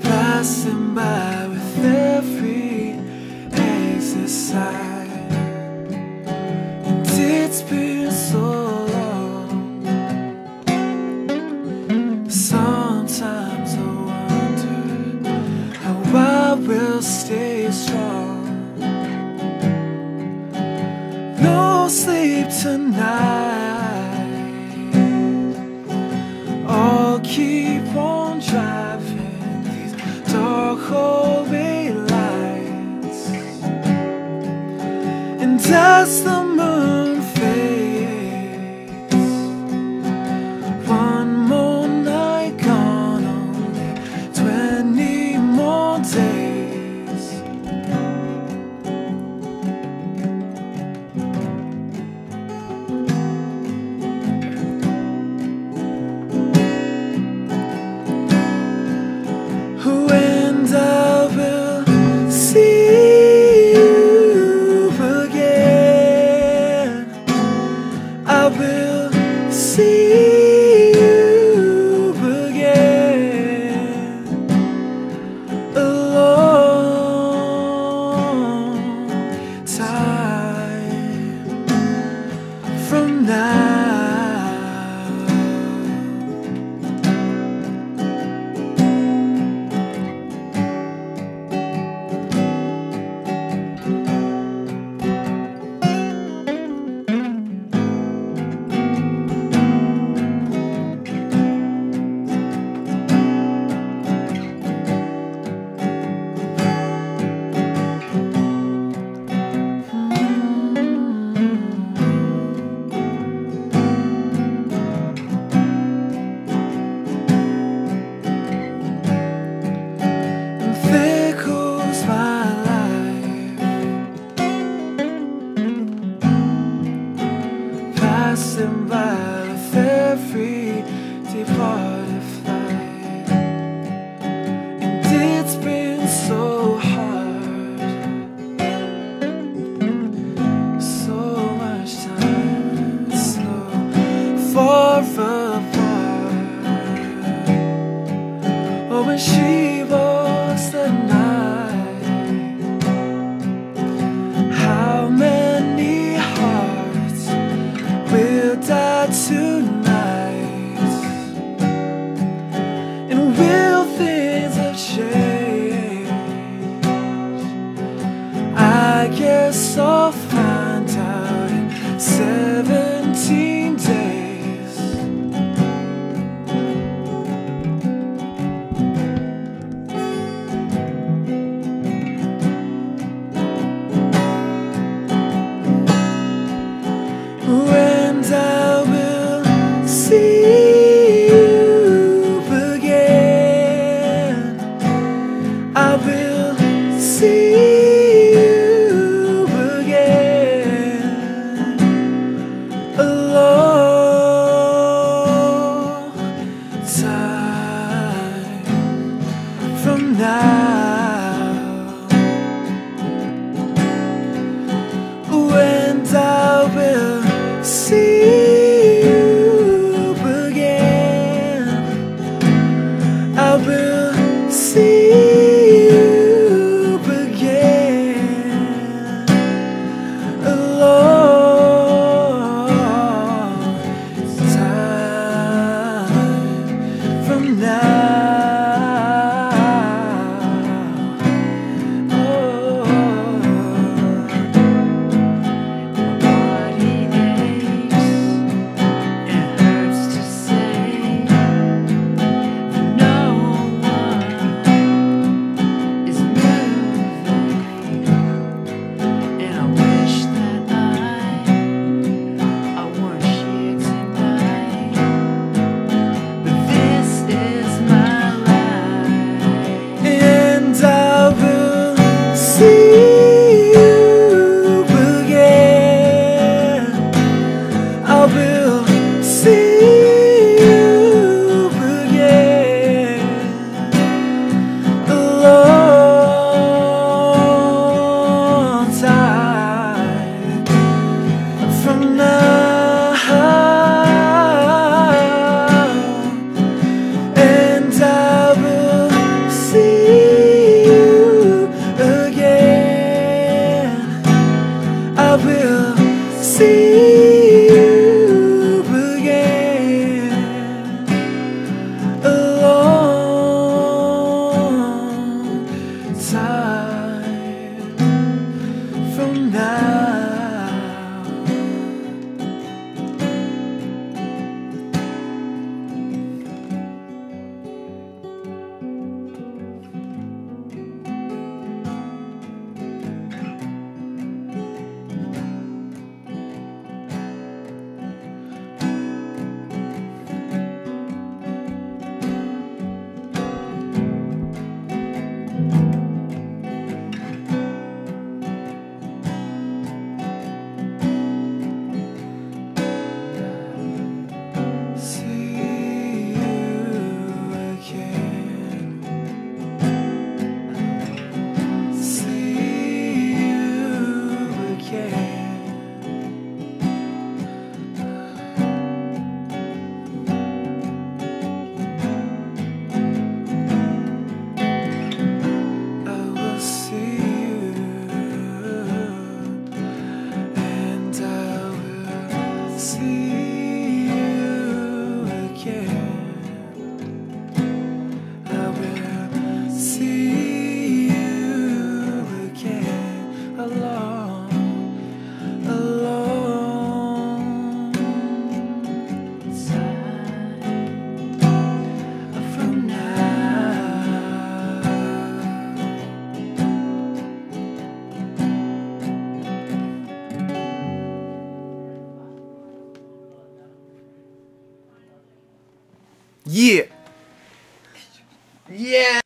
Passing by with every exercise, and it's been so long. Sometimes I wonder how I will stay strong. No sleep tonight, I'll keep on driving holy lights, and as the moon fades, one more night gone, only 20 more days. Who see you again, a long time from now. Passing by with every departed flight, and it's been so hard. So much time is so far apart. Oh, when she walks the night, how many hearts will die tonight, and will things have changed? I guess I'll find out in 17 days. I will see you again. Yeah. Yeah.